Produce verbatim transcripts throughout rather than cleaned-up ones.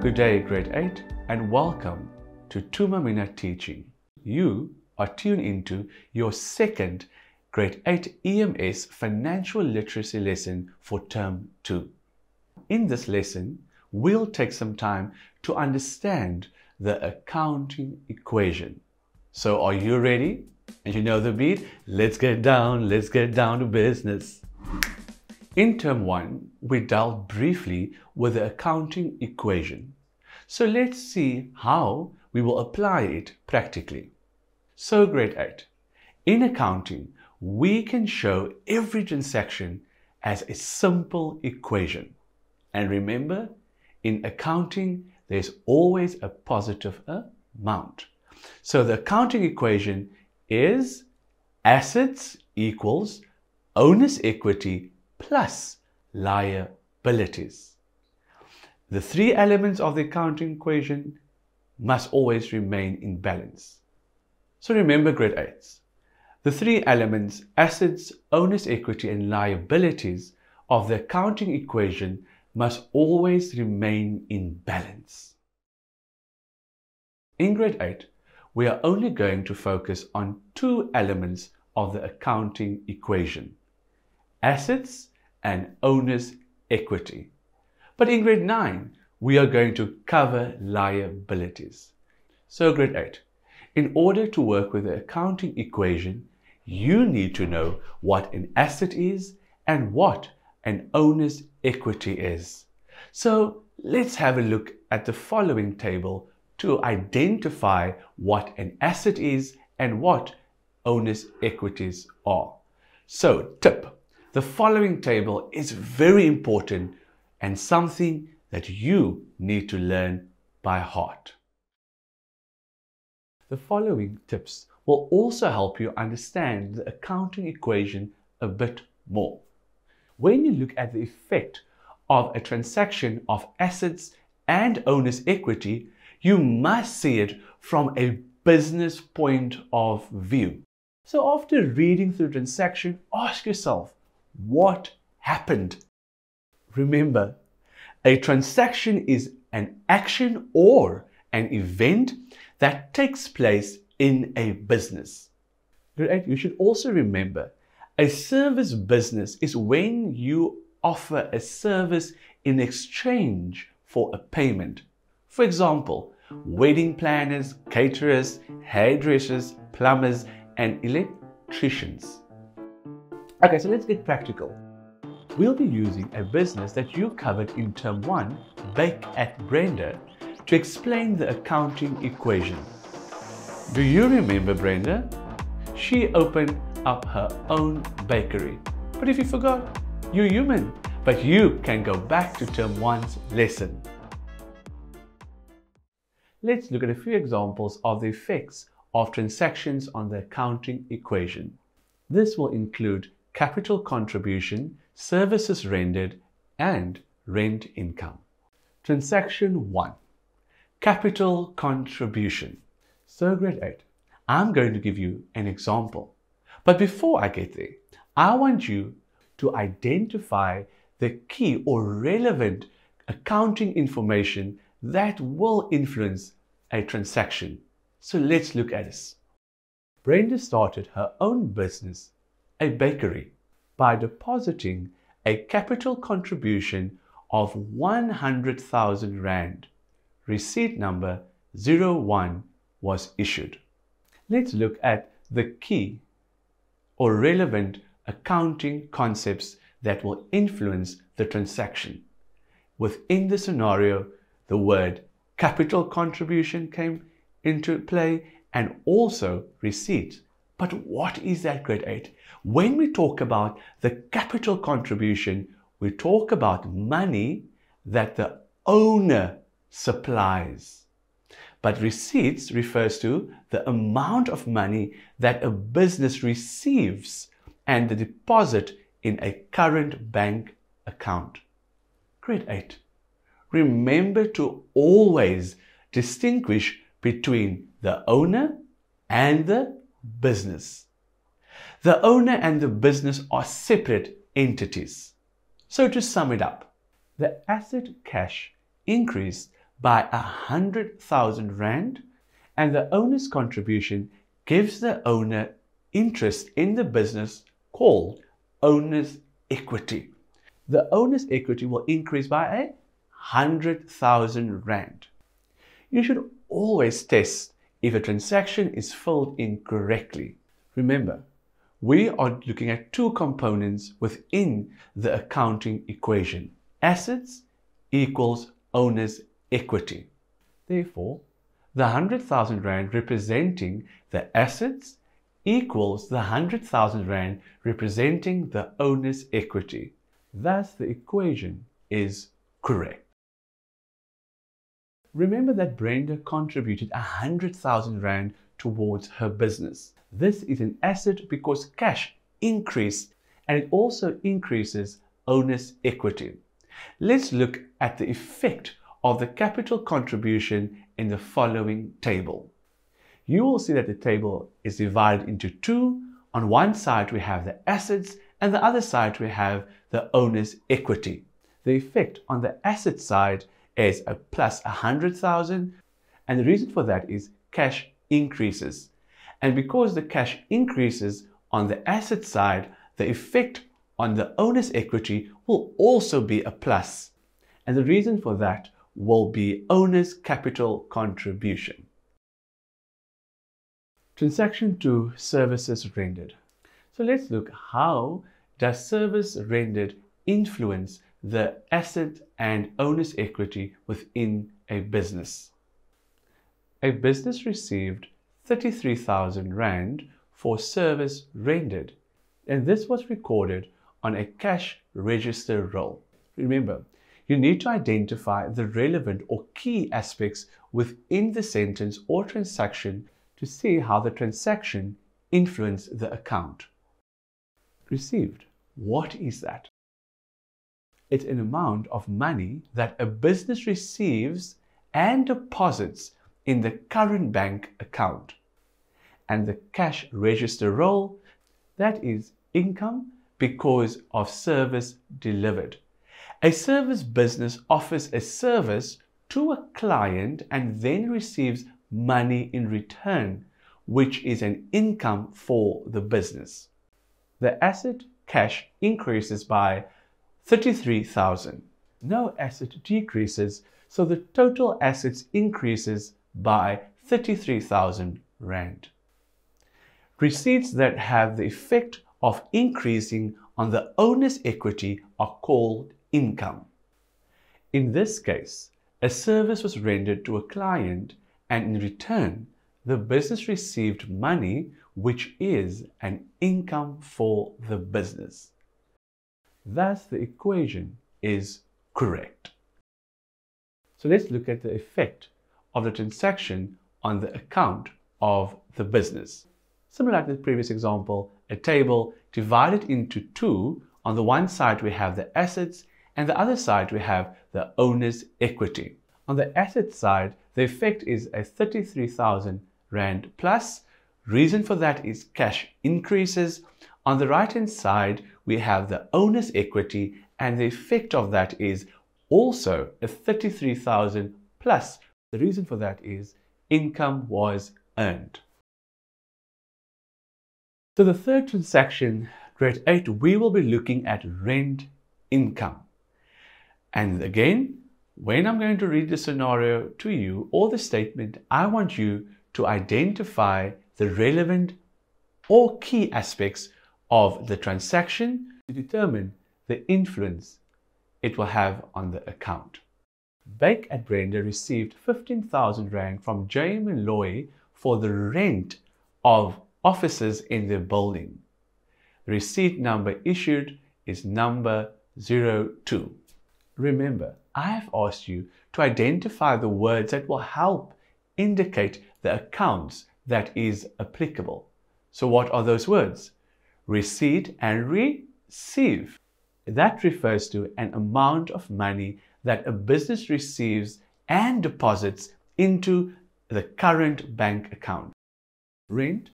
Good day, grade eight, and welcome to Thuma Mina Teaching. You are tuned into your second grade eight E M S Financial Literacy lesson for term two. In this lesson, we'll take some time to understand the accounting equation. So are you ready? And you know the beat. Let's get down, let's get down to business. In term one, we dealt briefly with the accounting equation. So let's see how we will apply it practically. So grade eight, in accounting, we can show every transaction as a simple equation. And remember, in accounting, there's always a positive amount. So the accounting equation is assets equals owner's equity plus liabilities. The three elements of the accounting equation must always remain in balance. So remember grade eight, the three elements, assets, owner's equity and liabilities of the accounting equation must always remain in balance. In grade eight, we are only going to focus on two elements of the accounting equation, assets and owner's equity. But in grade nine, we are going to cover liabilities. So grade eight, in order to work with the accounting equation, you need to know what an asset is and what an owner's equity is. So let's have a look at the following table to identify what an asset is and what owner's equities are. So tip, the following table is very important and something that you need to learn by heart. The following tips will also help you understand the accounting equation a bit more. When you look at the effect of a transaction of assets and owner's equity, you must see it from a business point of view. So after reading through the transaction, ask yourself, what happened? Remember, a transaction is an action or an event that takes place in a business. You should also remember, a service business is when you offer a service in exchange for a payment. For example, wedding planners, caterers, hairdressers, plumbers, and electricians. Okay, so let's get practical. We'll be using a business that you covered in term one, Bake at Brenda, to explain the accounting equation. Do you remember Brenda? She opened up her own bakery. But if you forgot, you're human. But you can go back to term one's lesson. Let's look at a few examples of the effects of transactions on the accounting equation. This will include capital contribution, services rendered, and rent income. Transaction one. Capital contribution. So grade eight, I'm going to give you an example. But before I get there, I want you to identify the key or relevant accounting information that will influence a transaction. So let's look at this. Brenda started her own business, a bakery, by depositing a capital contribution of one hundred thousand rand. Receipt number zero one was issued. Let's look at the key or relevant accounting concepts that will influence the transaction. Within the scenario, the word capital contribution came into play and also receipt. But what is that, grade eight? When we talk about the capital contribution, we talk about money that the owner supplies. But receipts refers to the amount of money that a business receives and the deposit in a current bank account. Grade eight, remember to always distinguish between the owner and the business. The owner and the business are separate entities. So to sum it up, the asset cash increased by a hundred thousand rand, and the owner's contribution gives the owner interest in the business called owner's equity. The owner's equity will increase by a hundred thousand rand. You should always test if a transaction is filled in correctly. Remember, we are looking at two components within the accounting equation. Assets equals owner's equity. Therefore, the one hundred thousand rand representing the assets equals the one hundred thousand rand representing the owner's equity. Thus, the equation is correct. Remember that Brenda contributed one hundred thousand rand towards her business. This is an asset because cash increased, and it also increases owner's equity. Let's look at the effect of the capital contribution in the following table. You will see that the table is divided into two. On one side we have the assets, and the other side we have the owner's equity. The effect on the asset side is a plus one hundred thousand, and the reason for that is cash increases. And because the cash increases on the asset side, the effect on the owner's equity will also be a plus. And the reason for that will be owner's capital contribution. Transaction to services rendered. So let's look, how does service rendered influence the asset and owner's equity within a business? A business received thirty-three thousand rand for service rendered, and this was recorded on a cash register roll. Remember, you need to identify the relevant or key aspects within the sentence or transaction to see how the transaction influenced the account. Received, what is that? It's an amount of money that a business receives and deposits in the current bank account. And the cash register roll, that is income because of service delivered. A service business offers a service to a client and then receives money in return, which is an income for the business. The asset cash increases by thirty-three thousand. No asset decreases, so the total assets increases by thirty-three thousand rand. Receipts that have the effect of increasing on the owner's equity are called income. In this case, a service was rendered to a client, and in return, the business received money, which is an income for the business. Thus, the equation is correct. So let's look at the effect of the transaction on the account of the business. Similar to the previous example, a table divided into two. On the one side we have the assets, and the other side we have the owner's equity. On the asset side, the effect is a thirty-three thousand rand plus. Reason for that is cash increases. On the right hand side we have the owner's equity, and the effect of that is also a thirty-three thousand plus. The reason for that is income was earned. So the third transaction, grade eight, we will be looking at rent income. And again, when I'm going to read the scenario to you or the statement, I want you to identify the relevant or key aspects of the transaction to determine the influence it will have on the account. Bake at Brenda received fifteen thousand rand from J M and Loy for the rent of offices in their building. Receipt number issued is number zero two. Remember, I have asked you to identify the words that will help indicate the accounts that is applicable. So what are those words? Receipt and receive. That refers to an amount of money that a business receives and deposits into the current bank account. Rent,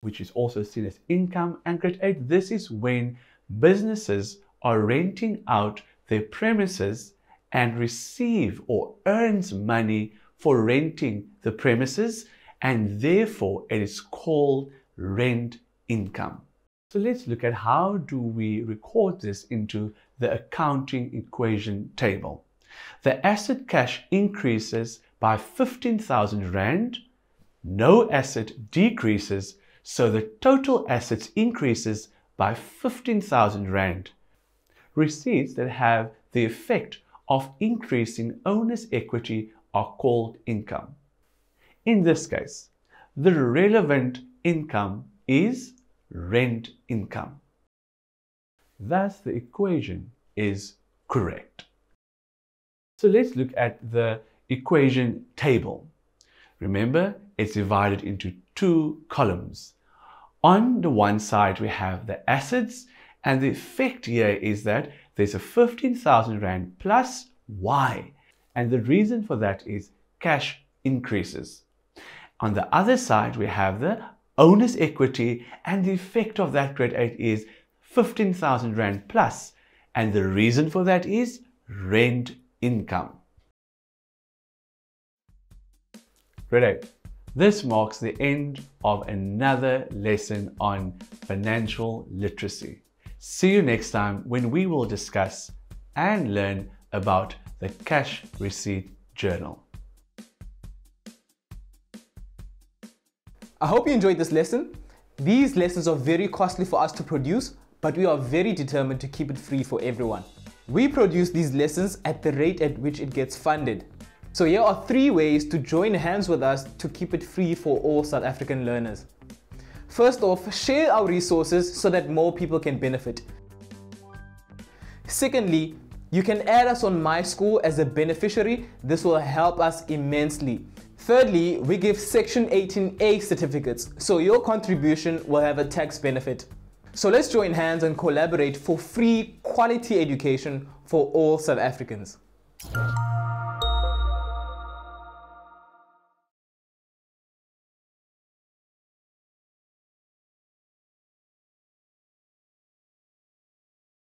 which is also seen as income, and grade eight, this is when businesses are renting out their premises and receive or earns money for renting the premises, and therefore it is called rent income. So let's look at how do we record this into the accounting equation table. The asset cash increases by fifteen thousand rand, no asset decreases, so the total assets increases by fifteen thousand rand. Receipts that have the effect of increasing owner's equity are called income. In this case, the relevant income is rent income. Thus, the equation is correct. So let's look at the equation table. Remember, it's divided into two columns. On the one side, we have the assets, and the effect here is that there's a fifteen thousand rand plus Y, and the reason for that is cash increases. On the other side, we have the owner's equity, and the effect of that grade eight is fifteen thousand rand plus, and the reason for that is rent income. Grade eight. This marks the end of another lesson on financial literacy. See you next time when we will discuss and learn about the cash receipt journal. I hope you enjoyed this lesson. These lessons are very costly for us to produce, but we are very determined to keep it free for everyone. We produce these lessons at the rate at which it gets funded. So here are three ways to join hands with us to keep it free for all South African learners. First off, share our resources so that more people can benefit. Secondly, you can add us on MySchool as a beneficiary. This will help us immensely. Thirdly, we give Section eighteen A certificates, so your contribution will have a tax benefit. So let's join hands and collaborate for free quality education for all South Africans.